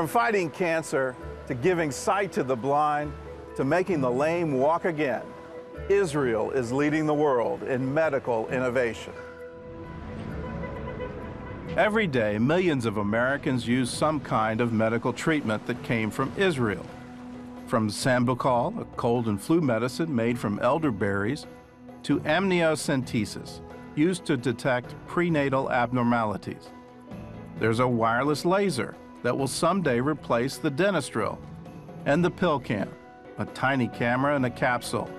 From fighting cancer, to giving sight to the blind, to making the lame walk again, Israel is leading the world in medical innovation. Every day, millions of Americans use some kind of medical treatment that came from Israel. From Sambucol, a cold and flu medicine made from elderberries, to amniocentesis, used to detect prenatal abnormalities. There's a wireless laser that will someday replace the dentist drill, and the pill cam, a tiny camera in a capsule.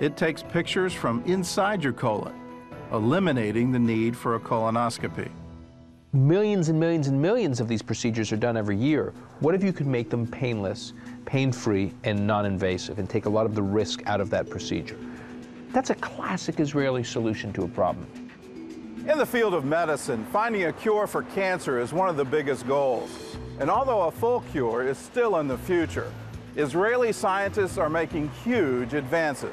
It takes pictures from inside your colon, eliminating the need for a colonoscopy. Millions and millions and millions of these procedures are done every year. What if you could make them painless, pain-free, and non-invasive, and take a lot of the risk out of that procedure? That's a classic Israeli solution to a problem. In the field of medicine, finding a cure for cancer is one of the biggest goals. And although a full cure is still in the future, Israeli scientists are making huge advances.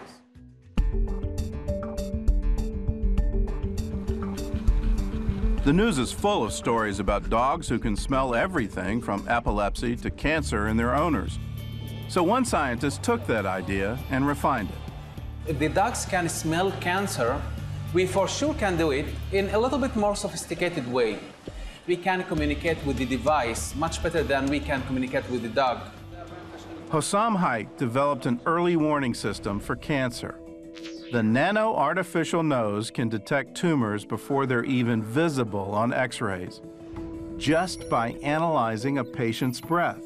The news is full of stories about dogs who can smell everything from epilepsy to cancer in their owners. So one scientist took that idea and refined it. If the dogs can smell cancer, we for sure can do it in a little bit more sophisticated way. We can communicate with the device much better than we can communicate with the dog. Hossam Haick developed an early warning system for cancer. The nano-artificial nose can detect tumors before they're even visible on x-rays, just by analyzing a patient's breath.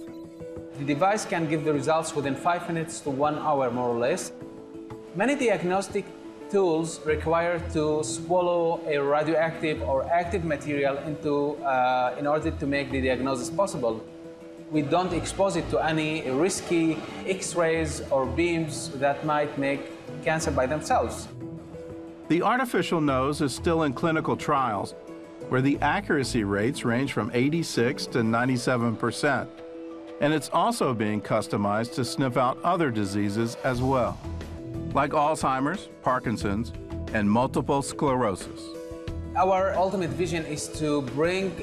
The device can give the results within 5 minutes to 1 hour, more or less. Many diagnostic tools require to swallow a radioactive or active material in order to make the diagnosis possible. We don't expose it to any risky x-rays or beams that might make cancer by themselves. The artificial nose is still in clinical trials, where the accuracy rates range from 86% to 97%, and it's also being customized to sniff out other diseases as well, like Alzheimer's, Parkinson's, and multiple sclerosis. Our ultimate vision is to bring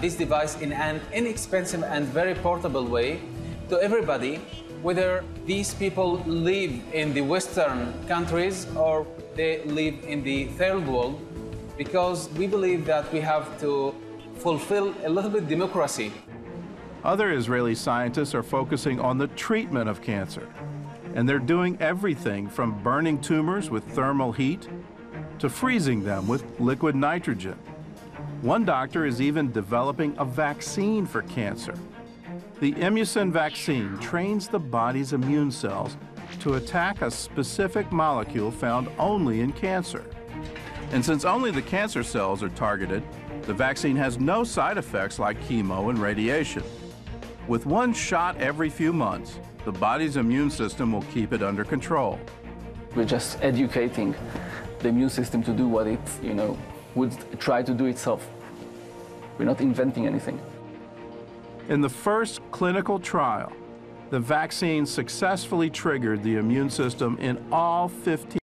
this device in an inexpensive and very portable way to everybody, whether these people live in the Western countries or they live in the third world, because we believe that we have to fulfill a little bit democracy. Other Israeli scientists are focusing on the treatment of cancer, and they're doing everything from burning tumors with thermal heat to freezing them with liquid nitrogen. One doctor is even developing a vaccine for cancer. The Imucin vaccine trains the body's immune cells to attack a specific molecule found only in cancer. And since only the cancer cells are targeted, the vaccine has no side effects like chemo and radiation. With one shot every few months, the body's immune system will keep it under control. We're just educating the immune system to do what it, would try to do itself. We're not inventing anything. In the first clinical trial, the vaccine successfully triggered the immune system in all 15